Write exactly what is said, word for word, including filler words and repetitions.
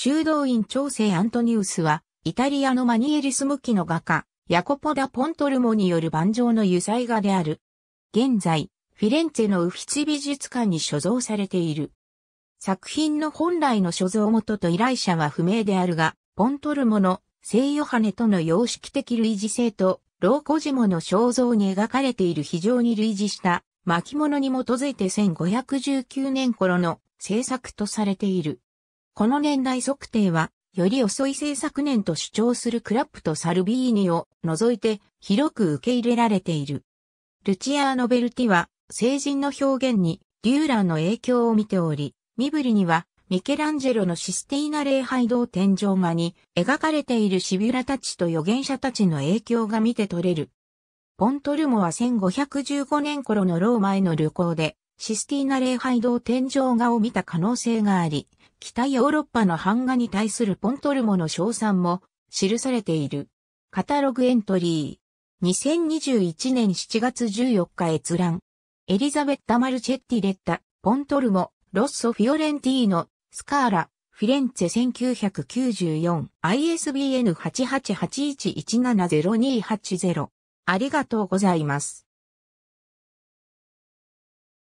修道院長聖アントニウスは、イタリアのマニエリスム期の画家、ヤコポ・ダ・ポントルモによる盤上の油彩画である。現在、フィレンツェのウフィツィ美術館に所蔵されている。作品の本来の所蔵元と依頼者は不明であるが、ポントルモの聖ヨハネとの様式的類似性と、老コジモの肖像に描かれている非常に類似した巻物に基づいてせんごひゃくじゅうきゅうねん頃の制作とされている。この年代測定は、より遅い制作年と主張するクラップとサルビーニを除いて広く受け入れられている。ルチアーノ・ベルティは、聖人の表現にデューランの影響を見ており、身振りにはミケランジェロのシスティーナ礼拝堂天井画に描かれているシビュラたちと預言者たちの影響が見て取れる。ポントルモはせんごひゃくじゅうごねん頃のローマへの旅行でシスティーナ礼拝堂天井画を見た可能性があり、北ヨーロッパの版画に対するポントルモの称賛も記されている。カタログエントリー。にせんにじゅういちねんしちがつじゅうよっか閲覧。エリザベッタ・マルチェッティレッタ、ポントルモ、ロッソ・フィオレンティーノ、スカーラ、フィレンツェせんきゅうひゃくきゅうじゅうよん、アイエスビーエン はちはちはちいちいちななぜろにはちぜろ。ありがとうございます。